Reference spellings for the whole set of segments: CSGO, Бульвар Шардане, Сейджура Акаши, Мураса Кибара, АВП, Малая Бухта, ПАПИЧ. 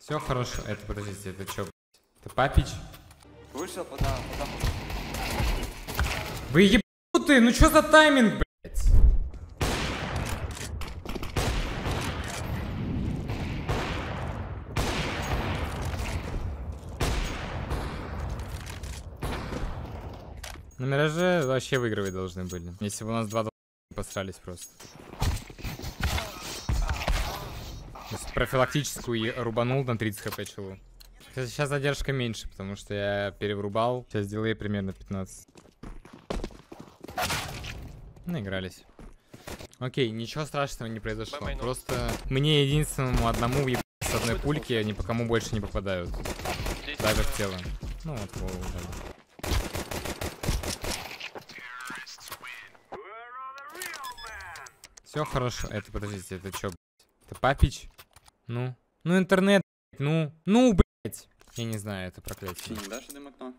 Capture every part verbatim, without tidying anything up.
Все хорошо. Это, подождите, это что? Это папич? Вышел, подал, подал. Вы ебанутые, ну что за тайминг, блядь? На мираже вообще выигрывать должны были. Если бы у нас два посрались просто. Профилактическую рубанул на тридцать хп челу. Сейчас задержка меньше, потому что я перерубал. Сейчас дилей примерно пятнадцать. Наигрались. Окей, ничего страшного не произошло. Просто мне единственному одному въебать с одной пульки, они по кому больше не попадают. Дайвер в тело. Ну вот, вот, вот. Все хорошо. Это, подождите, это что, это папич? Ну? Ну интернет, ну? Ну, блять! Я не знаю, это проклятие. Не дашь дым окно?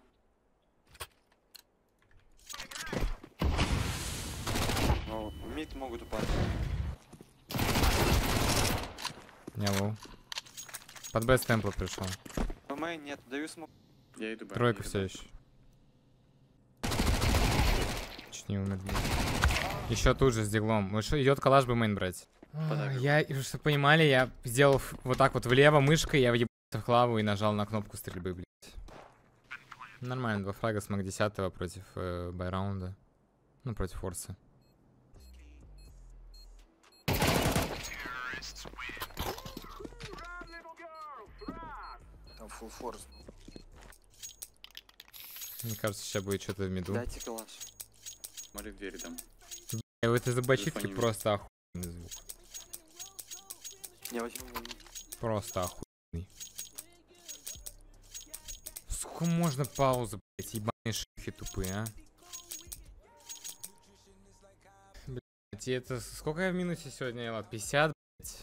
О, мид могут упасть. Не лоу. Под Б темпла пришел. Помай, нет, даю смог. Я иду, бай. Тройка все еще. Чуть не умер. Еще тут же с диглом. Идет калаш бы мейн брать. А, я, чтобы понимали, я сделал вот так вот влево мышкой, я въебался в клаву и нажал на кнопку стрельбы, блядь. Нормально, два фрага с маг десятого против э, байраунда. Ну, против форса. Там фулл форс. Мне кажется, сейчас будет что-то в миду. Дайте калаш. Смотри в двери там. Я в этой забачитке просто охуенный звук. Я возьму. Просто охуенный. Сколько можно паузы, блять, ебаные шихи тупые, а? Блять, это сколько я в минусе сегодня ела? пятьдесят, блять.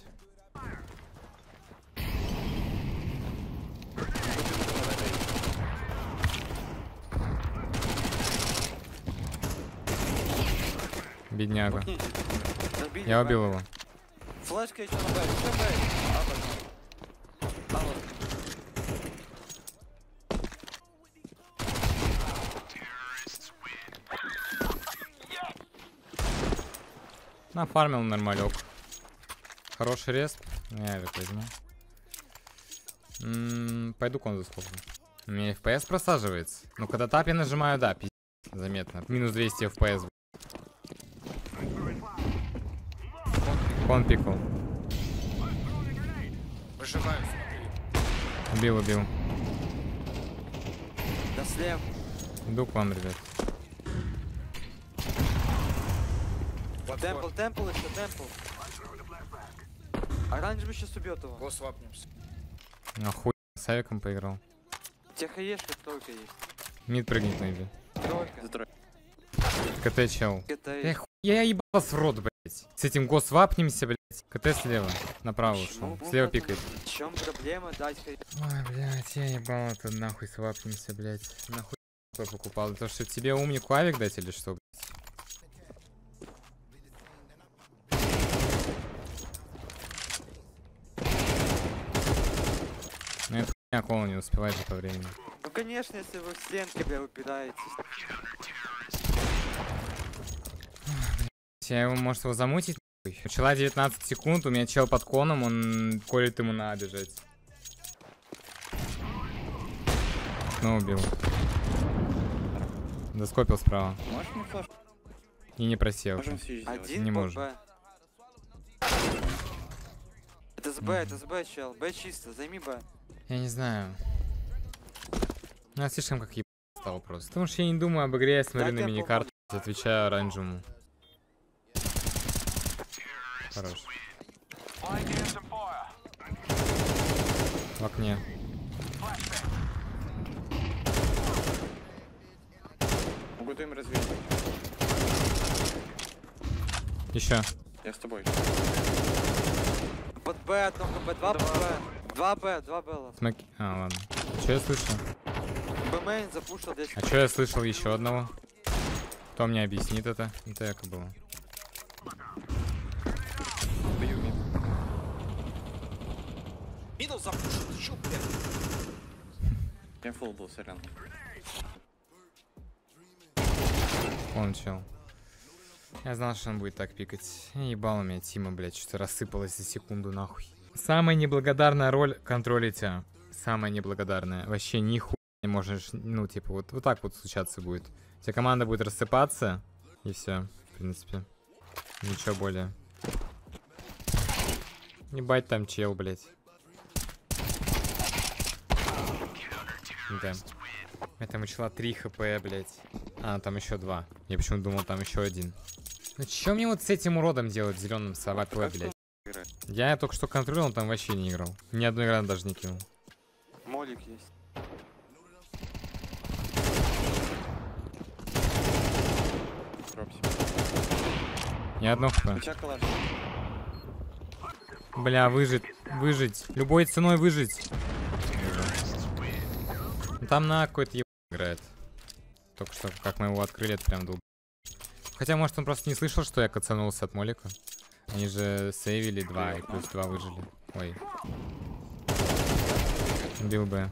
Бедняга. Я убил его. Флешка еще набавил. Нафармил нормалек. Хороший респ. Я его возьму. М-м, пойду конзу сколько. У меня эф пи эс просаживается. Ну когда тап я нажимаю, да, пиздец. Заметно. Минус двести эф пи эс. Он пикал. Выживаю, смотри. Убил, убил. Да слева. Иду к вам, ребят. Темпл, темпл, еще темпл. Оранжевый сейчас убьет его. Го свапнемся. Охуенно, с авиком поиграл. Тихо ешь, как только есть. Мид прыгнет найди. Тройка. КТ чел. Эх, я ебался в рот, блядь. С этим гос вапнемся, блядь. КТ слева, направо ушел. Слева пикает. В чем проблема, дать хай. Ой, блядь, я ебал, это нахуй свапнемся, блядь. Нахуй я покупал. То что тебе умнику авик дать или что, блядь? Ну это хуйня, кола не успевает же по времени. Ну конечно, если вы в стенке, бля, упираетесь. Я его, может, его замутить? Начала девятнадцать секунд, у меня чел под коном, он колет ему на бежать. Ну, убил. Доскопил справа. И не просел. Не может. Это с Б, это с Б, чел. Б чисто, займи Б. Я не знаю. Я слишком как ебать стал просто. Потому что я не думаю об игре, я смотрю на миникарту, отвечаю оранжевому. Хорош. В окне. Могут им развить. Еще. Я с тобой. Под Б одно, под два Б. Два Б, два Б. Смоки. А, ладно. Че я слышал? Б-мейн запушил здесь. А че я слышал еще одного? Кто мне объяснит это? Это яко было. Я фул был, сорян. Он чел. Я знал, что он будет так пикать. Ебал у меня Тима, блядь, что рассыпалось за секунду, нахуй. Самая неблагодарная роль контролите. Самая неблагодарная. Вообще нихуя не можешь, ну, типа, вот, вот так вот случаться будет. У тебя команда будет рассыпаться, и все, в принципе. Ничего более. Ебать там чел, блядь. Да. Я там учла три хэ пэ, блядь. А, там еще два. Я почему думал, там еще один. Ну что мне вот с этим уродом делать, зеленым собакой, блядь? Я только что контролил, там вообще не играл. Ни одной игры даже не кинул. Молик есть. Ни одного хп. Бля, выжить, выжить. Любой ценой выжить. Там на какой-то еб... играет. Только что, как мы его открыли, это прям долго. Хотя, может, он просто не слышал, что я кацанулся от молика. Они же сейвили два, и плюс два выжили. Ой. Бил бы.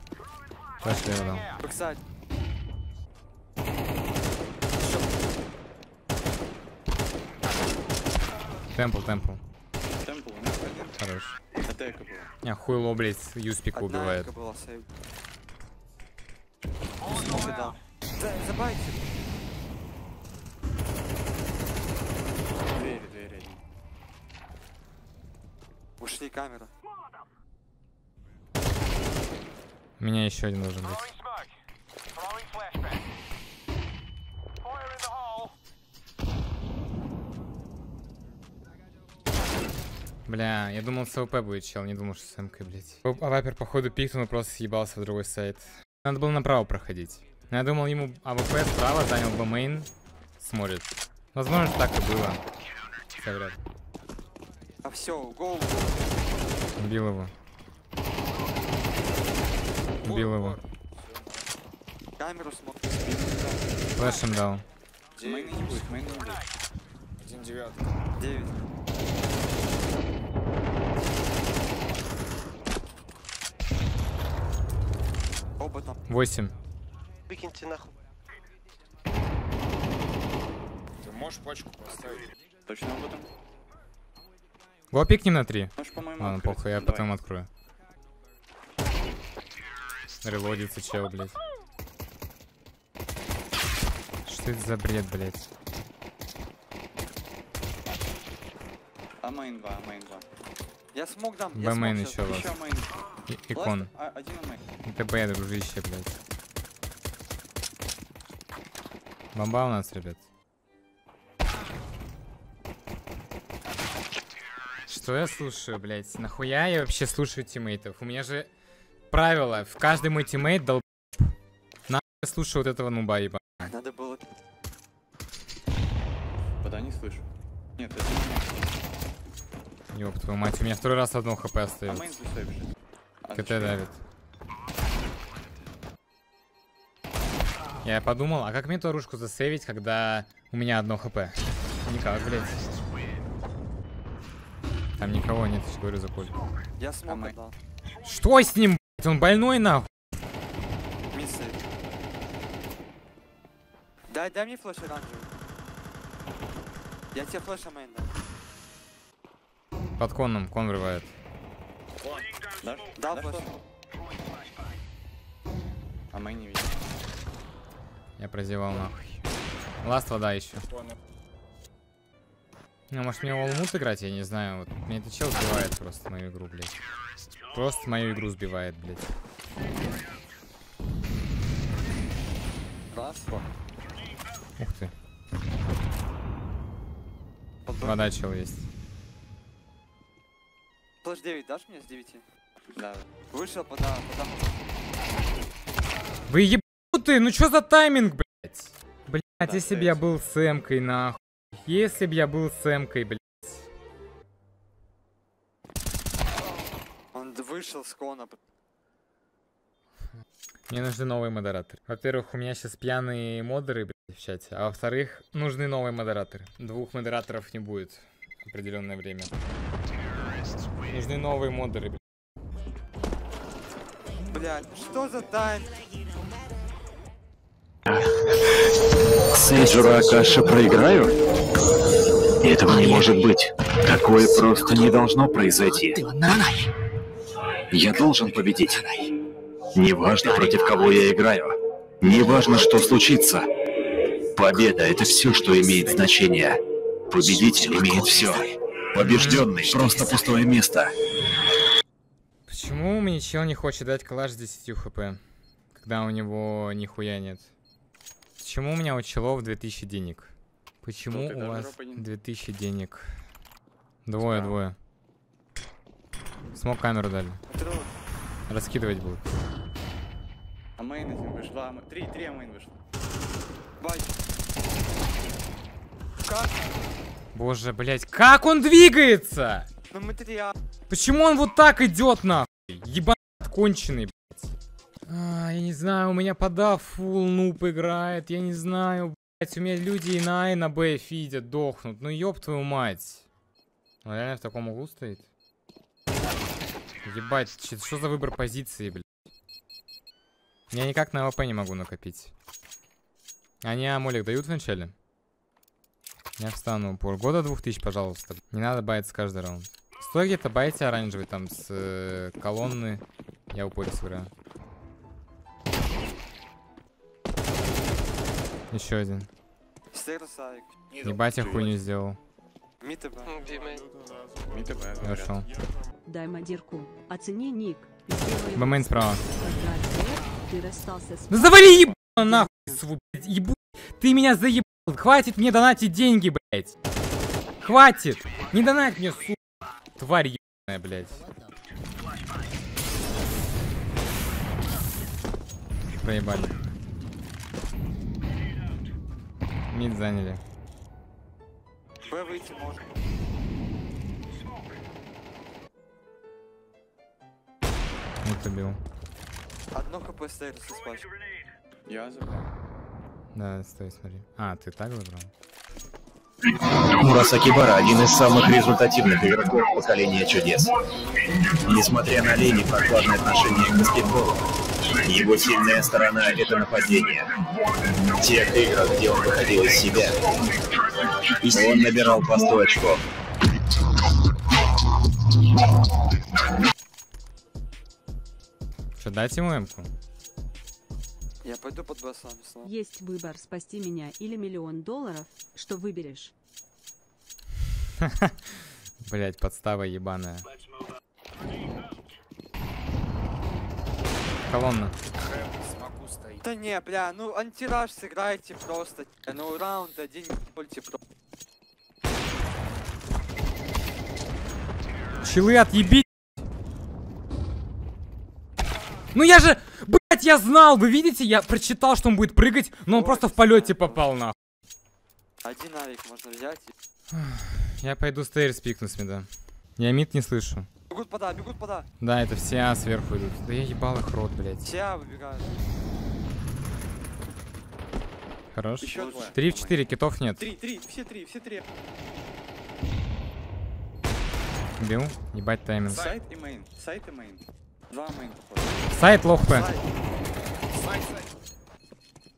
Пошли его дал. Темпл, темпл. Темпл, хорош. Атака была. Не, хуйло, блядь, юспика убивает. Да, забайте. Двери, двери. Ушли камера. Меня еще один должен быть. Бля, я думал, с АВП будет чел, не думал, что с эмкой, блядь. Вайпер, походу, пикнул, но просто съебался в другой сайт. Надо было направо проходить. Я думал, ему АВП справа, занял бы мейн, смотрит. Возможно, так и было. Совряд. А все, гол. Убил его. Убил его. Камеру смотрит. Флешем дал. Мейн не будет, мейн не будет. Один девятый. Девять. восемь. Выкиньте нахуй. Ты можешь пачку поставить? Точно об этом? Го, пикнем на три. Ладно, похуй, я потом открою. Релодится чел, блядь. Что это за бред, блядь? А мейн два, а мейн два. Я смог дам, я смог еще раз. И икон. Это б, дружище, блядь. Бомба у нас, ребят. Что я слушаю, блядь? Нахуя я вообще слушаю тиммейтов? У меня же правило. В каждый мой тиммейт долб... Нахуй я слушаю вот этого нуба, еба. Надо было... Подай, не слышу. Нет, это... Ёб твою мать, у меня второй раз одно хп остается. КТ давит. Я подумал, а как мне эту оружку засейвить, когда у меня одно хп? Никак, блядь. Там никого нет, я говорю, за пуль. Я смог. А что с ним, блядь? Он больной, нахуй? Миссы. Дай, дай мне флеш оранжевый. Я тебе флеш мейн дам. Под конным, кон врывает. Да, да, да, флеш. А мейн не видит. Я прозевал нахуй. Ласт вода еще. Ну, может, мне волмут играть, я не знаю. Вот. Мне это чел сбивает просто мою игру, блядь. Просто мою игру сбивает, блядь. Ласт-по. Ух ты. Вода чел есть. Плэш девять дашь мне с девяти? Да. Вышел, пода, пода. Вы еб... Ты, ну чё за тайминг, блять? Блять, да, если бы я был с эмкой, нахуй. Если бы я был с эмкой, блять. Он вышел с кона. Мне нужны новые модераторы. Во-первых, у меня сейчас пьяные модеры, блять, в чате. А во-вторых, нужны новые модераторы. Двух модераторов не будет в определенное время. Нужны новые модеры, блять. блядь. Что за тайм? Сейджура Акаши проиграю? Этого не может быть. Такое просто не должно произойти. Я должен победить. Неважно, против кого я играю. Неважно, что случится. Победа — это все, что имеет значение. Победитель имеет все. Побежденный — просто пустое место. Почему мне чел не хочет дать коллаж с десятью хп, когда у него нихуя нет? Почему у меня у челов две тысячи денег? Почему у вас две тысячи денег? Двое, двое. Смог камеру дали. Раскидывать будут. А мейн этим вышла. Три, три а мейн вышла. Бать. Как? Боже, блять, как он двигается? На материал. Почему он вот так идет, нахуй? Ебать конченый, блять. А, я не знаю, у меня подав фул нуб играет. Я не знаю, блять, у меня люди и на А, и на Б фидят, дохнут. Ну ёб твою мать. Он реально в таком углу стоит? Ебать, что за выбор позиции, блядь? Я никак на АВП не могу накопить. Они амулек дают вначале? Я встану. Полгода двух тысяч, пожалуйста. Не надо байтиться каждый раунд. Стой где-то, байте оранжевый там с э, колонны. Я упорю сыграю. Еще один. Ебать, я хуйню сделал. Хорошо. Дай модирку. Оцени ник. Бэмэн справа. Да завали еб... нахуй, сву... еб... Ты меня заебал. Хватит мне донатить деньги, блядь. Хватит. Не донать мне, сука. Тварь ебаная, блядь. Проебали. Мид заняли. Б выйти можно. Мид убил. Одно хп стоит со спачкой. Я забрал. Да, стой, смотри. А, ты так забрал? Мураса Кибара — один из самых результативных игроков поколения чудес. Несмотря на лень и прохладное отношение к баскетболу, его сильная сторона — это нападение. В тех играх, где он выходил из себя, он набирал по сто очков. Что, дать ему эмку? Я пойду под басом. Есть выбор: спасти меня или миллион долларов. Что выберешь? Блять, подстава ебаная. Колонна. Да не, бля, ну антираж сыграйте просто. Ну раунд один больте про. Челы, отъебить. Ну я же, блять, я знал, вы видите, я прочитал, что он будет прыгать, но он Ой, просто в полете попал нахуй. Один авик можно взять. И... Я пойду стейр спикну с мида. Я мид не слышу. Бегут пода, бегут пода. Да, это все А сверху идут. Да я ебал их рот, блядь. Все А выбегают. Хорош. Три в четыре, китов нет. Три, три, все три, все три. Бил, ебать тайминг. Сайт и мейн, сайт и мейн. Два мейн. Сайт лох П.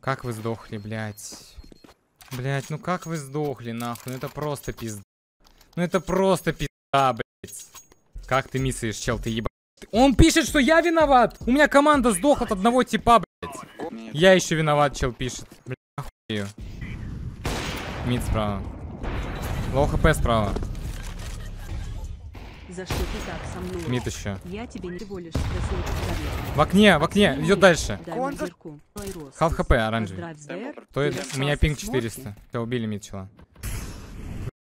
Как вы сдохли, блядь. Блядь, ну как вы сдохли, нахуй. Ну это просто пизда. Ну это просто пизда, блядь. Как ты миссаешь, чел, ты ебать. Он пишет, что я виноват. У меня команда сдохла от одного типа, блядь. Нет. Я еще виноват, чел пишет. Блядь, охуею. Мид справа. Лоу хп справа. За что ты так со мной? Мид еще. Я тебе не волишь, в окне, в окне, идет дальше. Халф хп, оранжевый. То есть у меня пинг четыреста. Тебя убили, мид чела.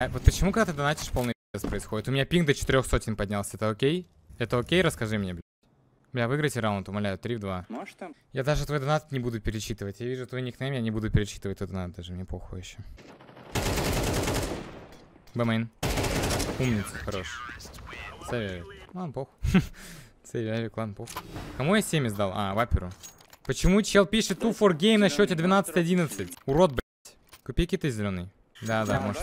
Вот почему, когда ты донатишь, полный происходит? У меня пинг до четырех сотен поднялся. Это окей? Это окей? Расскажи мне, бля. Бля, выиграйте раунд, умоляю. три в два. Может, там... Я даже твой донат не буду перечитывать. Я вижу твой никнейм, я не буду перечитывать твой донат даже. Мне похуй еще. Бэмэйн. Умница, хорош. Сейвявик. Ладно, похуй. Сейвявик, ладно, похуй. Кому я семь сдал? А, ваперу. Почему чел пишет ту фор гейм на счете двенадцать одиннадцать? Урод, блядь. Купи киты зеленый. Да, да, может.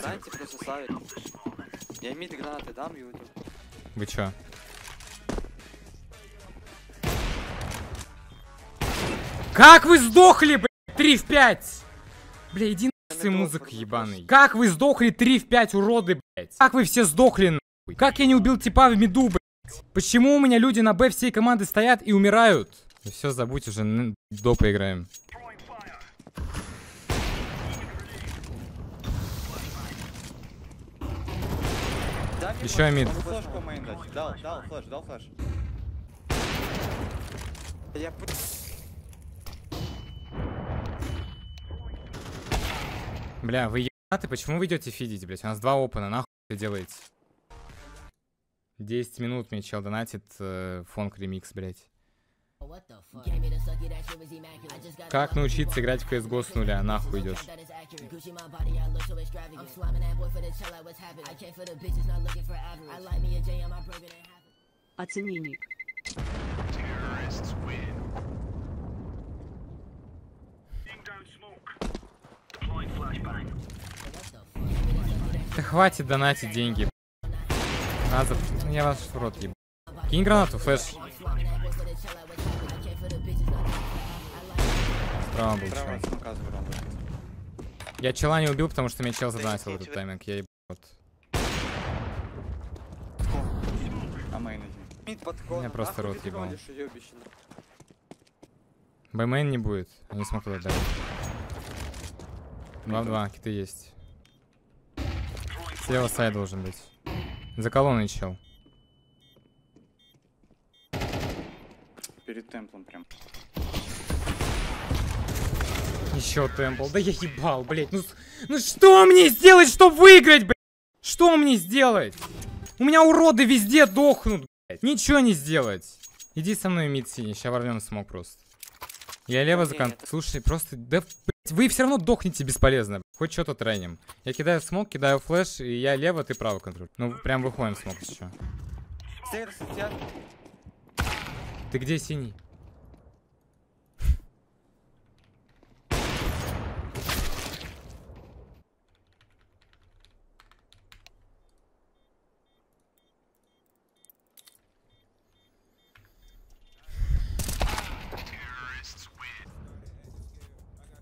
Я мид гранаты дам и уйду. Вы чё? Как вы сдохли, блядь, три в пять? Бля, иди нахуй, музыка ебаный. Как вы сдохли три в пять, уроды, блядь? Как вы все сдохли, нахуй? Как я не убил типа в миду, блядь? Почему у меня люди на Б всей команды стоят и умирают? Ну все, забудь уже, до поиграем. Еще амид. Дал, дал флеш, дал флеш. Я... Бля, вы ебаты, почему вы идете фидить, блядь? У нас два опена, нахуй это делаете? десять минут мне чел донатит э, фонк ремикс, блядь. Как научиться играть в си эс го с нуля? Нахуй идешь. Оцени ник. Да хватит донатить деньги. Надо... Я вас в рот еб... Кинь гранату, флеш. Справа был чел. Я чела не убил, потому что меня чел задонатил этот тайминг. Я еб... Меня просто рот ебал. Бэймен не будет. Я не смог туда дать. два в два, киты есть. Слева сайд должен быть. За колонной чел. Перед темплом прям. Еще темпл. Да я ебал, блять. Ну, ну что мне сделать, чтобы выиграть, блять? Что мне сделать? У меня уроды везде дохнут, блять. Ничего не сделать. Иди со мной, мид синий. Сейчас ворвем смог просто. Я лево закон. Слушай, просто... Да, блять, вы все равно дохнете бесполезно, блять. Хоть что-то треним. Я кидаю смог, кидаю флеш, и я лево, ты право контроль. Ну, прям выходим смог еще. Ты где, синий?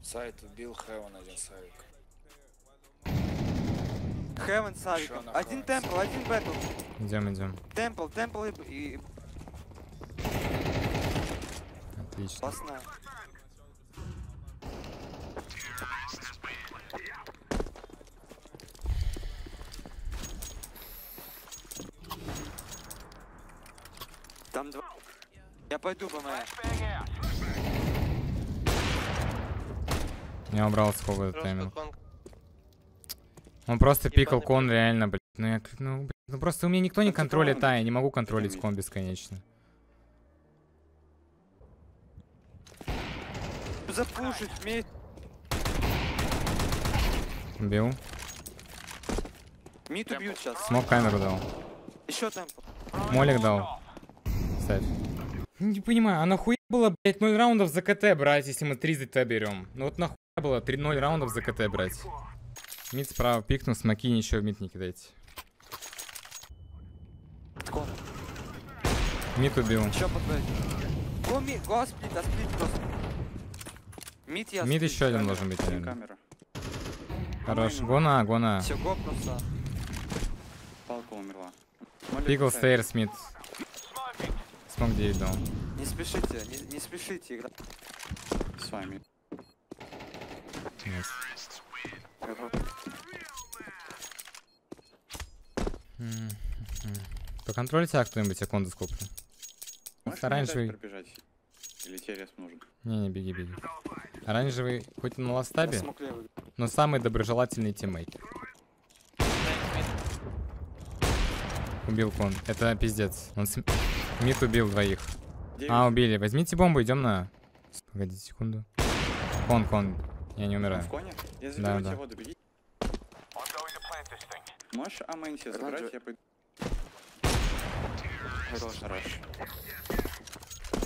Сайт убил, Хэвен один савик. Хэвен савиком. Один темпл, один бэтл. Идем, идем. Темпл, темпл и... Отлично. Опасная. Там два... Я пойду, помогаю. Я убрал сколько этот тайминг. Он просто пикал кон, реально, блядь. Ну, я, ну, блядь. Ну просто у меня никто не контролит, а я не могу контролить кон бесконечно. Запушить медь. Убил. Мид убьют сейчас. Смог камеру дал. Еще там. Молик дал. Ставь. Не понимаю, а нахуй было, блядь, ноль раундов за КТ брать, если мы три зэта берем? Ну вот нахуй было три ноль раундов за КТ брать. Мид справа пикнул, смоки ничего в мид не кидайте. Мид убил. Мид еще один должен быть. Хорош, гона, гона. Пикл стейрс мид. Смог девять дал. Не спешите, не, не спешите играть с вами. Поконтролите а кто-нибудь, я кондо скоплю. Оранжевый. Или тебе рез нужен? Не, не, беги, беги. Оранжевый хоть на ластабе, но самый доброжелательный тиммейт. Убил кон. Это пиздец. Он см... Мид убил двоих. А, убили. Возьмите бомбу, идем на... Погодите секунду. Кон, кон. Я не умираю. Я да, да. Воду, можешь Амэнси забрать? Я пойду. Хорош, хорош.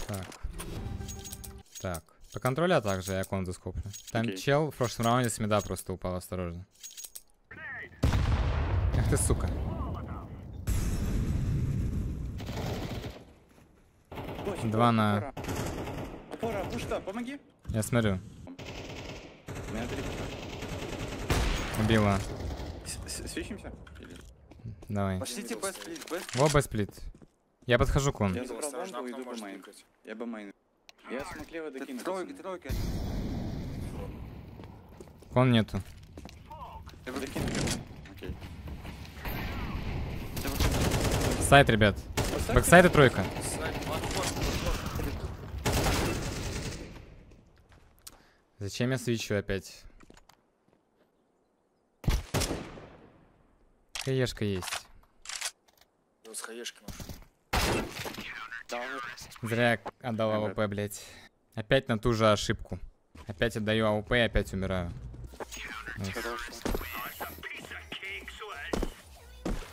Так. Так. По контролю, а также я конду скоплю. Там okay. Чел в прошлом раунде с меда просто упал, осторожно. Ах ты, сука. Два на... Опора, пушта, помоги. Я смотрю. Меня убила. Свечимся? Давай. Пошлите бэсплит, бэсплит. Во, бэсплит. Я подхожу к вам. Я забрал бомбу, иду бэмайн. Я бэмайн. Я смоклево докину. Тройка, тройка. Кон нету. Я докину. Окей. Сайт, ребят. Бэксайд и тройка. Зачем я свечу опять? Хаешка есть. Ну, с хаешкой можно. Зря отдал АВП, блять. Опять на ту же ошибку. Опять отдаю АВП и опять умираю.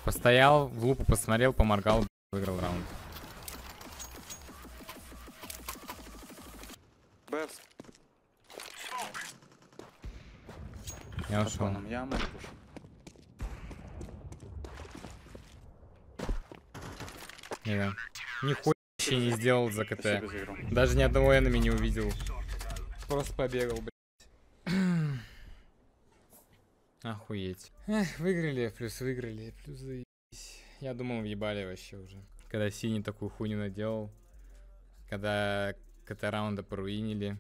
Постоял, в лупу посмотрел, поморгал, выиграл раунд. Бэвс. Я ушел. Я мэр пушу. Не, нихуя вообще не сделал за КТ. Даже ни одного энеми не увидел. Просто побегал, блядь. Охуеть. Эх, выиграли, плюс выиграли, плюс заебись. Я думал, въебали вообще уже. Когда синий такую хуйню наделал. Когда КТ раунда поруинили.